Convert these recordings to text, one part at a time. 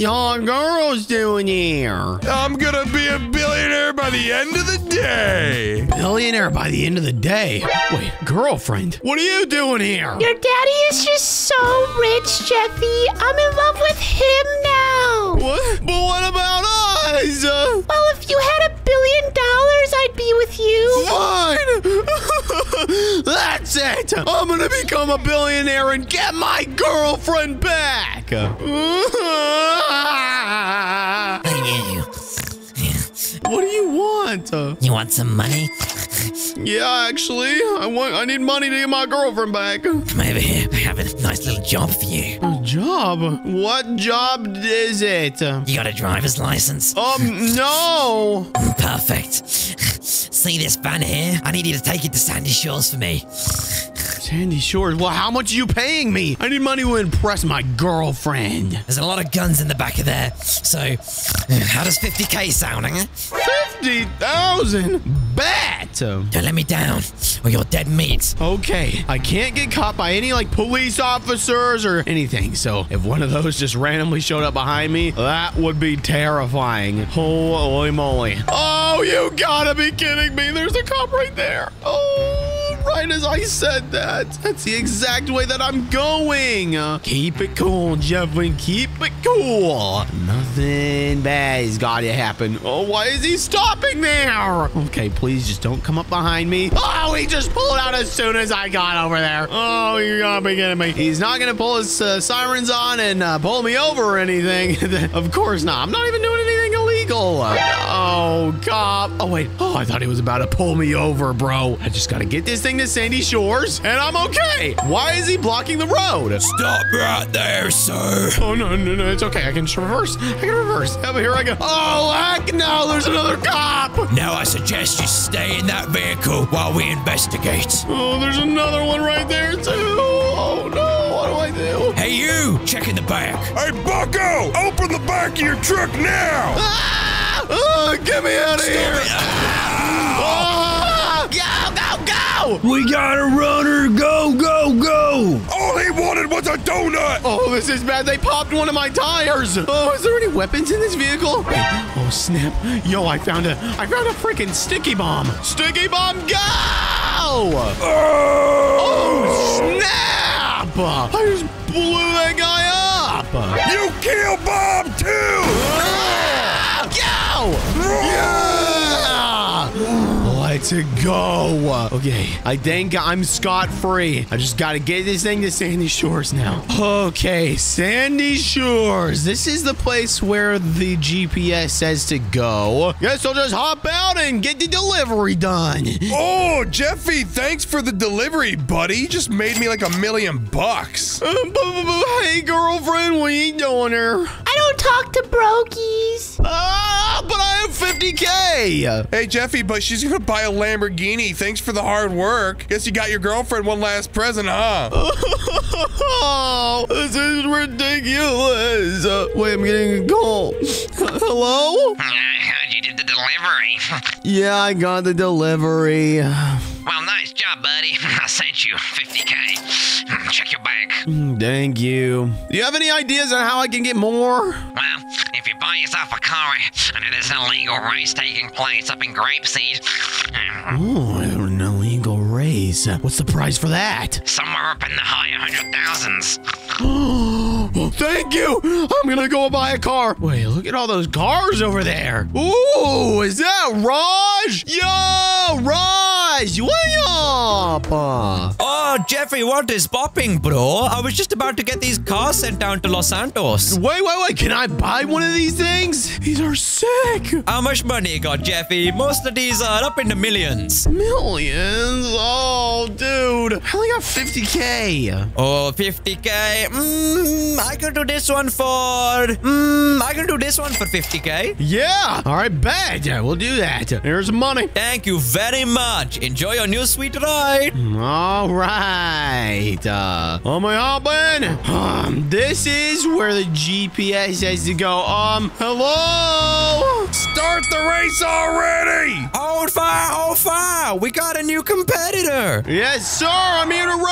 young girls doing here? I'm gonna be a billionaire by the end of the day. Billionaire by the end of the day? Wait, girlfriend, what are you doing here? Your daddy is just so rich, Jeffy. I'm in love with him now. What? But what about us? Well, if you had $1 billion, I'd be with you. Fine. That's it. I'm gonna become a billionaire and get my girlfriend back. What do you want? You want some money? Yeah, actually, I need money to get my girlfriend back. Come over here. I have a nice little job for you. A job? What job is it? You got a driver's license? No. Perfect. See this van here? I need you to take it to Sandy Shores for me. Sandy Shores? Well, how much are you paying me? I need money to impress my girlfriend. There's a lot of guns in the back of there. So, how does 50K sound, huh? 50,000? Bet! Don't let me down, or you're dead meat. Okay, I can't get caught by any, like, police officers or anything. So, if one of those just randomly showed up behind me, that would be terrifying. Holy moly. Oh, you gotta be kidding me. There's a cop right there. Oh. Right as I said that. That's the exact way that I'm going. Keep it cool, Jeffy. Keep it cool. Nothing bad has got to happen. Oh, why is he stopping there? Okay, please just don't come up behind me. Oh, he just pulled out as soon as I got over there. Oh, you're going to be kidding me. He's not going to pull his sirens on and pull me over or anything. Of course not. I'm not even doing anything. Oh, cop. Oh, wait. Oh, I thought he was about to pull me over, bro. I just got to get this thing to Sandy Shores, and I'm okay. Why is he blocking the road? Stop right there, sir. Oh, no, no, no. It's okay. I can reverse. I can reverse. Oh, here I go. Oh, heck no. There's another cop. Now I suggest you stay in that vehicle while we investigate. Oh, there's another one right there, too. Oh, no. What do I do? Hey, you. Check in the back. Hey, bucko. Open the back of your truck now. Ah! Oh, get me out of here! Oh. Go, go, go! We got a runner! Go, go, go! All he wanted was a donut! Oh, this is bad. They popped one of my tires! Oh, is there any weapons in this vehicle? Oh, snap. Yo, I found a freaking sticky bomb! Sticky bomb, go! Oh, snap! I just blew that guy up! You killed Bob, too! Yeah! Let's go. Okay, I think I'm scot-free. I just got to get this thing to Sandy Shores now. Okay, Sandy Shores. This is the place where the GPS says to go. Guess I'll just hop out and get the delivery done. Oh, Jeffy, thanks for the delivery, buddy. You just made me like $1,000,000. Hey, girlfriend, what are you doing here? I don't talk to brokies. But I have 50K. Hey, Jeffy, but she's going to buy a Lamborghini. Thanks for the hard work. Guess you got your girlfriend one last present, huh? Oh, this is ridiculous. Wait, I'm getting a call. Hello? How'd you do the delivery? Yeah, I got the delivery. Well, nice job, buddy. I sent you 50K. Check your bank. Thank you. Do you have any ideas on how I can get more? Well, if you buy yourself a car, I know there's an illegal race taking place up in Grapeseed. Ooh, an illegal race. What's the prize for that? Somewhere up in the high 100,000s. Well, thank you. I'm going to go buy a car. Wait, look at all those cars over there. Ooh, is that Raj? Yo, Raj, way up. Oh, Jeffy, what is popping, bro? I was just about to get these cars sent down to Los Santos. Wait. Can I buy one of these things? These are sick. How much money you got, Jeffy? Most of these are up in the millions. Millions? Oh, dude. I only got 50K. Oh, 50K. I can do this one for... I can do this one for 50K. Yeah. All right, bet. We'll do that. Here's money. Thank you very much. Enjoy your new sweet ride. All right. Oh, my open. This is where the GPS says to go. Hello? Stop. Start the race already! On fire, on fire! We got a new competitor! Yes, sir! I'm here to race!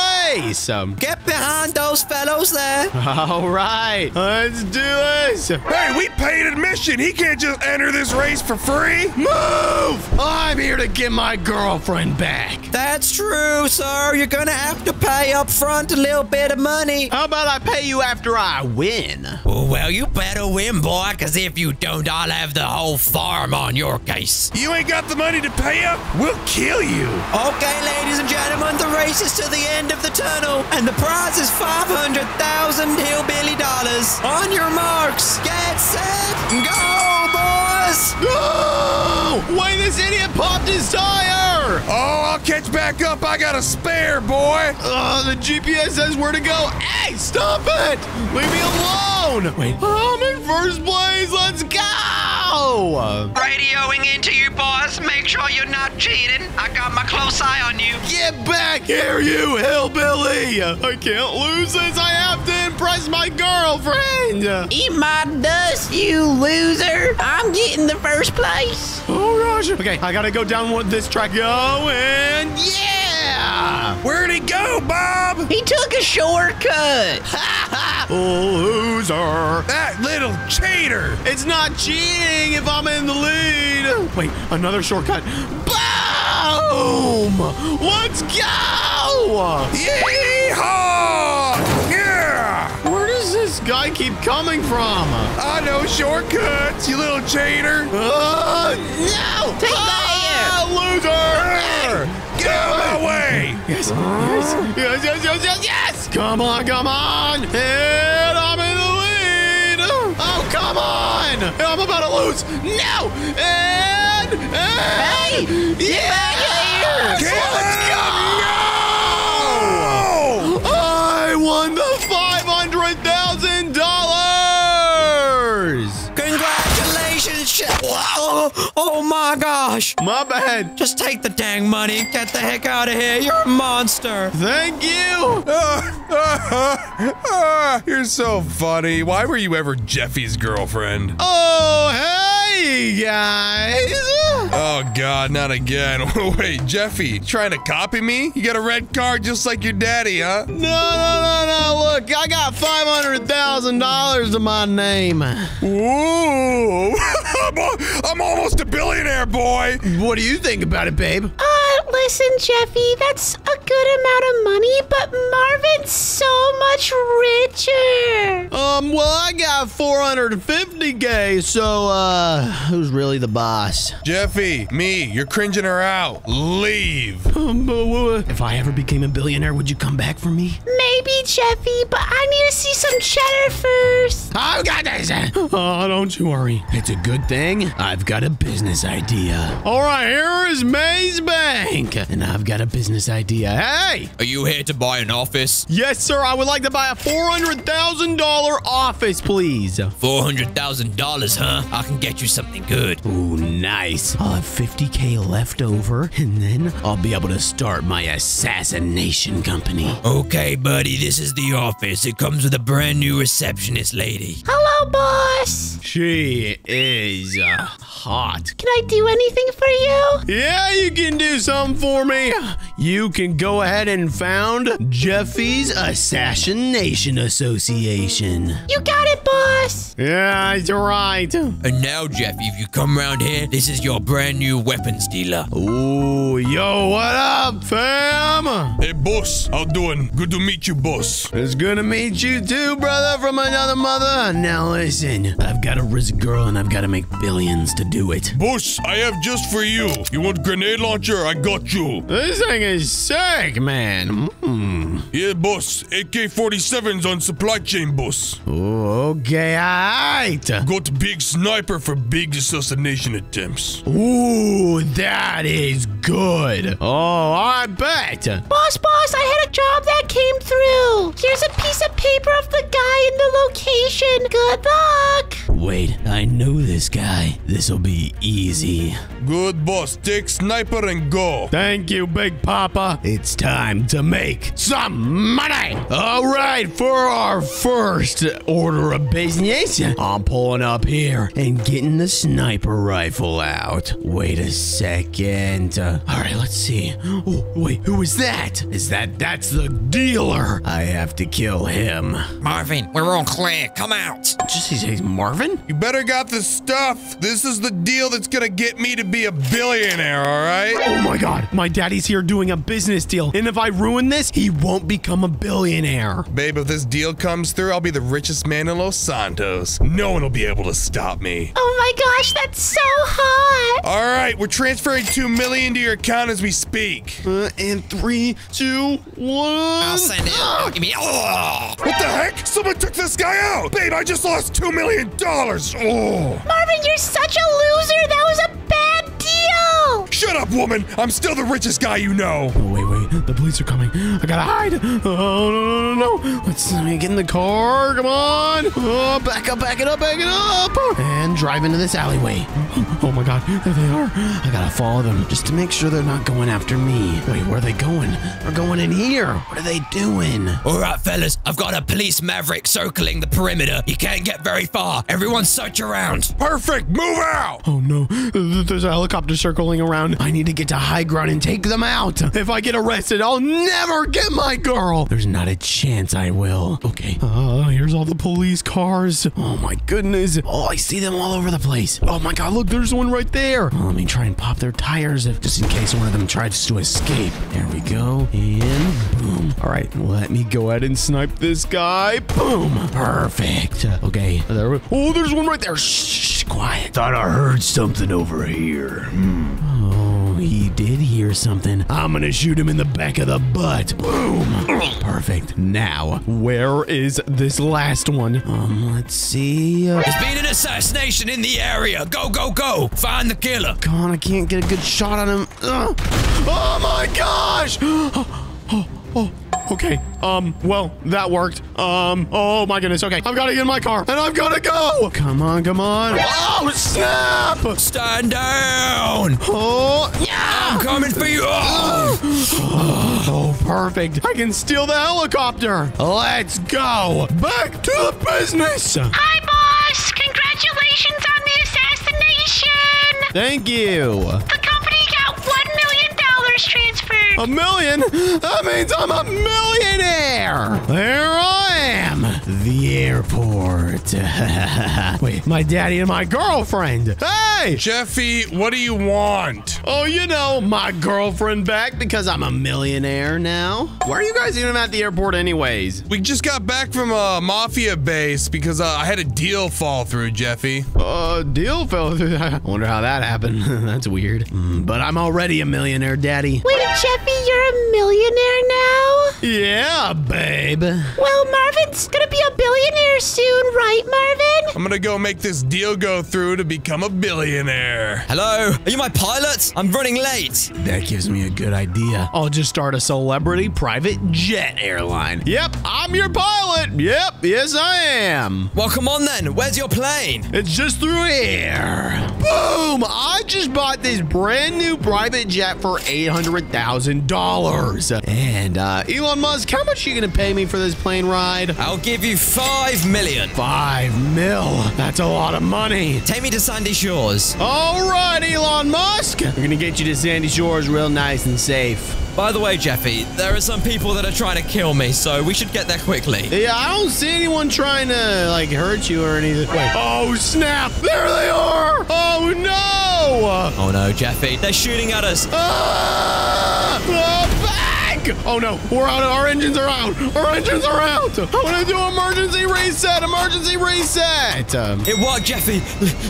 Get behind those fellows there! All right! Let's do this! Hey, we paid admission! He can't just enter this race for free! Move! I'm here to get my girlfriend back! That's true, sir! You're gonna have to pay up front a little bit of money! How about I pay you after I win? Well, you better win, boy, because if you don't, I'll have the whole farm on your case. You ain't got the money to pay up? We'll kill you. Okay, ladies and gentlemen, the race is to the end of the tunnel, and the prize is $500,000 hillbilly dollars. On your marks, get set, go, boys! No! Wait, this idiot popped his tire! Oh, I'll catch back up. I got a spare, boy. The GPS says where to go. Hey, stop it! Leave me alone! Wait, I'm in first place. Let's go! Radioing into you, boss. Make sure you're not cheating. I got my close eye on you. Get back here, you hillbilly. I can't lose this. I have to impress my girlfriend. Eat my dust, you loser. I'm getting the first place. Oh, gosh. Okay, I gotta go down with this track. Go and yeah. Where'd he go, Bob? He took a shortcut. Ha ha. Loser. That little cheater. It's not cheating if I'm in the lead. Wait, another shortcut. Boom! Let's go! Yeehaw! Yeah! Where does this guy keep coming from? I know shortcuts, you little cheater. No! Take that! Loser! Get out of my way! Yes, yes, yes, yes, yes, yes, yes! Come on, come on! And I'm in the lead! Oh, come on! I'm about to lose! No! And hey! Get back here! Let's go! No! I won the $500,000! Congratulations, Chef! Oh, my gosh! My bad. Just take the dang money. Get the heck out of here. You're a monster. Thank you. You're so funny. Why were you ever Jeffy's girlfriend? Oh, hey, guys. Oh, God, not again. Wait, Jeffy, trying to copy me? You got a red card just like your daddy, huh? No, no, no, no. Look, I got $500,000 to my name. Ooh. I'm almost a billionaire, boy. What do you think about it, babe? Listen, Jeffy, that's a good amount of money, but Marvin's so much richer. Well, I got 450K, so, who's really the boss? Jeffy, me, you're cringing her out. Leave. If I ever became a billionaire, would you come back for me? Maybe, Jeffy, but I need to see some cheddar first. Oh, God, oh, don't you worry. It's a good thing I've got a business idea. All right, here is Maze Bank, and I've got a business idea. Hey! Are you here to buy an office? Yes, sir. I would like to buy a $400,000 office, please. $400,000, huh? I can get you something good. Ooh, nice. I'll have 50K left over, and then I'll be able to start my assassination company. Okay, buddy. This is the office. It comes with a brand new receptionist lady. Hello, boss. She is hot. Can I do anything for you? Yeah, you can do something for me. You can go ahead and found Jeffy's Assassination Association. You got it, boss. Yeah, it's right. And now, Jeffy, if you come around here, this is your brand new weapons dealer. Ooh, yo, what up, fam? Hey, boss, how doing? Good to meet you, boss. It's good to meet you too, brother, from another mother. Now, listen, I've got a rich girl and I've got to make billions to do it. Boss, I have just for you. You want grenade launcher? I got you. This thing is sick, man. Yeah, boss. AK-47's on supply chain, boss. Oh, okay, alright. Got big sniper for big assassination attempts. Ooh, that is good. Oh, I bet. Boss, I had a job that came through. Here's a piece of paper of the guy in the location. Good luck. Wait, I know this guy. This'll be easy. Good, boss. Take sniper and go. Thank you, Big Papa. It's time to make some money. All right, for our first order of business, I'm pulling up here and getting the sniper rifle out. Wait a second. All right, let's see. Oh, wait, who is that? That's the dealer. I have to kill him. Marvin, we're all clear. Come out. Just says Marvin? You better got the stuff. This is the deal that's gonna get me to be a billionaire, all right? Oh my God, my daddy's here doing a business deal. And if I ruin this, he won't become a billionaire. Babe, if this deal comes through, I'll be the richest man in Los Santos. No one will be able to stop me. Oh my gosh, that's so hot. All right, we're transferring $2 million to your account as we speak. In 3, 2, 1. I'll send it. Oh, give me. Oh. What the heck? Someone took this guy out. Babe, I just lost $2 million. Oh. Marvin, you're such a loser. That was a bad deal. Shut up, woman. I'm still the richest guy you know. Oh, wait. The police are coming. I gotta hide. Oh, no. Let's get in the car. Come on. Oh, back it up. And drive into this alleyway. Oh, my God. There they are. I gotta follow them just to make sure they're not going after me. Wait, where are they going? They're going in here. What are they doing? All right, fellas. I've got a police maverick circling the perimeter. He can't get very far. Everyone search around. Perfect. Move out. Oh, no. There's a helicopter circling around. I need to get to high ground and take them out. If I get arrested, I'll never get my girl. There's not a chance I will. Okay. Here's all the police cars. Oh, my goodness. Oh, I see them all over the place. Oh, my God. Look, there's one right there. Oh, let me try and pop their tires just in case one of them tries to escape. There we go. And boom. All right. Let me go ahead and snipe this guy. Boom. Perfect. Okay. Oh, there's one right there. Shh. Quiet. Thought I heard something over here. Oh, he did hear something. I'm gonna shoot him in the back of the butt. Boom. Perfect. Now, where is this last one? Let's see. There's been an assassination in the area. Go, go, go. Find the killer. Come on, I can't get a good shot on him. Oh my gosh. Oh. Okay, well, that worked. Oh my goodness, okay. I've gotta get in my car, and I've gotta go! Come on. Oh, snap! Stand down! Oh, yeah! I'm coming for you! Oh, perfect. I can steal the helicopter! Let's go! Back to the business! Hi, boss! Congratulations on the assassination! Thank you! A million? That means I'm a millionaire! There I am! The airport. Wait, my daddy and my girlfriend. Hey! Jeffy, what do you want? Oh, you know, my girlfriend back because I'm a millionaire now. Why are you guys even at the airport anyways? We just got back from a mafia base because I had a deal fall through, Jeffy. Deal fell through? I wonder how that happened. That's weird. But I'm already a millionaire, Daddy. Wait, Jeffy. You're a millionaire now? Yeah, babe. Well, Marvin's gonna be a billionaire soon, right, Marvin? I'm gonna go make this deal go through to become a billionaire. Hello? Are you my pilot? I'm running late. That gives me a good idea. I'll just start a celebrity private jet airline. Yep, I'm your pilot. Yep, yes, I am. Well, come on then. Where's your plane? It's just through here. Boom! I just bought this brand new private jet for $800,000. And Elon Musk, how much are you gonna pay me for this plane ride? I'll give you $5 million. 5 mil? That's a lot of money. Take me to Sandy Shores. All right, Elon Musk. We're gonna get you to Sandy Shores real nice and safe. By the way, Jeffy, there are some people that are trying to kill me, so we should get there quickly. Yeah, I don't see anyone trying to, like, hurt you or anything. Wait. Oh, snap! There they are! Oh, no! Oh, no, Jeffy. They're shooting at us. Ah! Oh, back! Oh, no. We're out. Our engines are out. Our engines are out. I'm gonna do emergency reset. Emergency reset. It worked, Jeffy.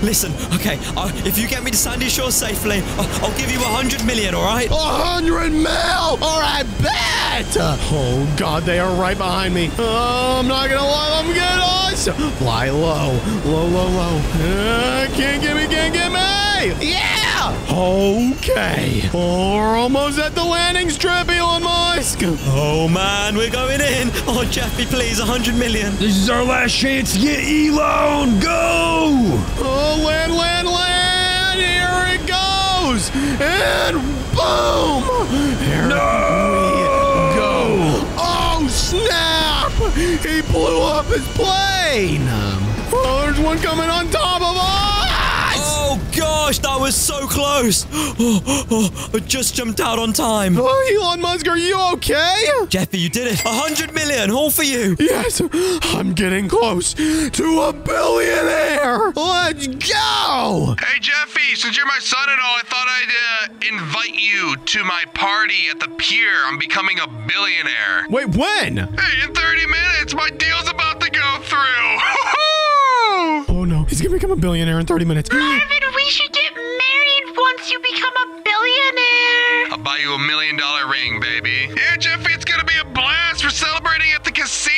Listen, okay, if you get me to Sandy Shore safely, I'll give you $100 million, all right? 100 mil! Or I bet! Oh, God, they are right behind me. I'm not gonna let them get us! Fly low. Low. Can't get me! Yeah! up. Okay. We're almost at the landing strip, Elon Musk. Oh, man, we're going in. Oh, Jeffy, please, 100 million. This is our last chance to get Elon. Go. Oh, land. Here it goes. And boom. Here we go. Oh, snap. He blew up his plane. Oh, there's one coming on top of us! Oh, gosh, that was so close. Oh, I just jumped out on time. Oh, Elon Musk, are you okay? Jeffy, you did it. 100 million, all for you. Yes, I'm getting close to a billionaire. Let's go. Hey, Jeffy, since you're my son and all, I thought I'd invite you to my party at the pier. I'm becoming a billionaire. Wait, when? Hey, in 30 minutes, my deal's about to go through. Oh no, he's gonna become a billionaire in 30 minutes. Marvin, we should get married once you become a billionaire. I'll buy you $1 million ring, baby. Yeah, Jeffy, it's gonna be a blast. We're celebrating at the casino.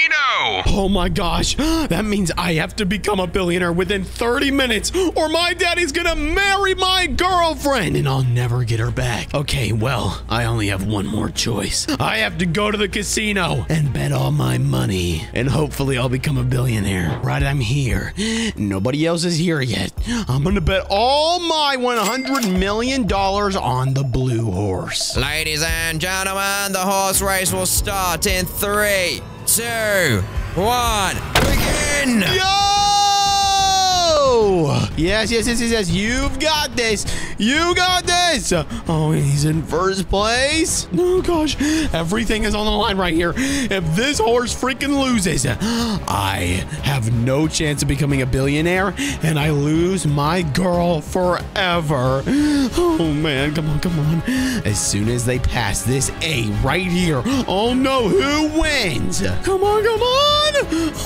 Oh my gosh, that means I have to become a billionaire within 30 minutes or my daddy's gonna marry my girlfriend and I'll never get her back. Okay, well, I only have one more choice. I have to go to the casino and bet all my money and hopefully I'll become a billionaire. Right, I'm here. Nobody else is here yet. I'm gonna bet all my $100 million on the blue horse. Ladies and gentlemen, the horse race will start in 3, 2, 1, begin! Yo! Yes. You've got this. You got this. Oh, he's in first place. Oh, gosh. Everything is on the line right here. If this horse freaking loses, I have no chance of becoming a billionaire, and I lose my girl forever. Oh, man. Come on. As soon as they pass this A right here. Oh, no. Who wins? Come on.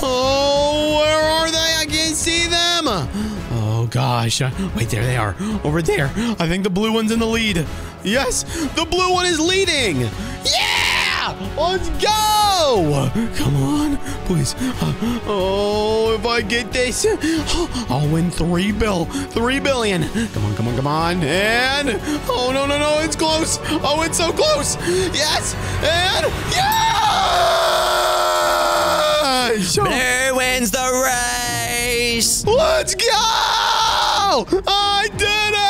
Oh, where are they? I can't see them. Oh, gosh. Wait, there they are. Over there. I think the blue one's in the lead. Yes, the blue one is leading. Yeah! Let's go! Come on, please. Oh, if I get this, I'll win $3 billion. Come on. And, oh, no, it's close. Oh, it's so close. Yes, and, yes! Blue wins the race. Let's go! I did it!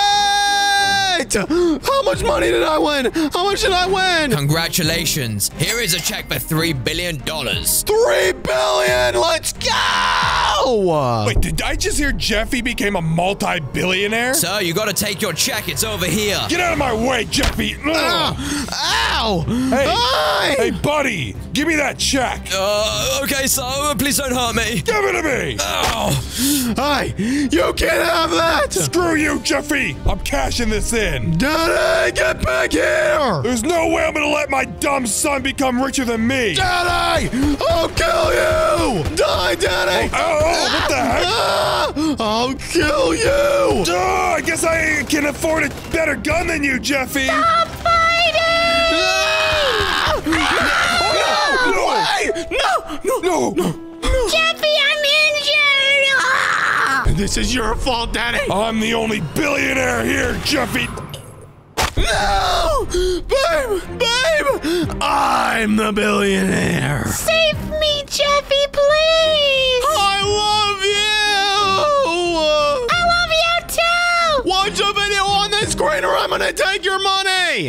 How much money did I win? How much did I win? Congratulations. Here is a check for $3 billion. $3 billion! Let's go! Wait, did I just hear Jeffy became a multi-billionaire? Sir, you gotta take your check. It's over here. Get out of my way, Jeffy! Ow! Hey, buddy! Give me that check! Okay, sir. Please don't hurt me. Give it to me! Ow! Hey, you can't have that! Screw you, Jeffy! I'm cashing this in. Daddy, get back here! There's no way I'm gonna let my dumb son become richer than me! Daddy! I'll kill you! Die, Daddy! Oh, what the heck? I'll kill you! I guess I can afford a better gun than you, Jeffy! Stop fighting! No! Jeffy, I'm injured! This is your fault, Daddy! I'm the only billionaire here, Jeffy! No! Babe! I'm the billionaire! Save me, Jeffy, please! I love you! I love you, too! Watch a video on the screen or I'm gonna take your money!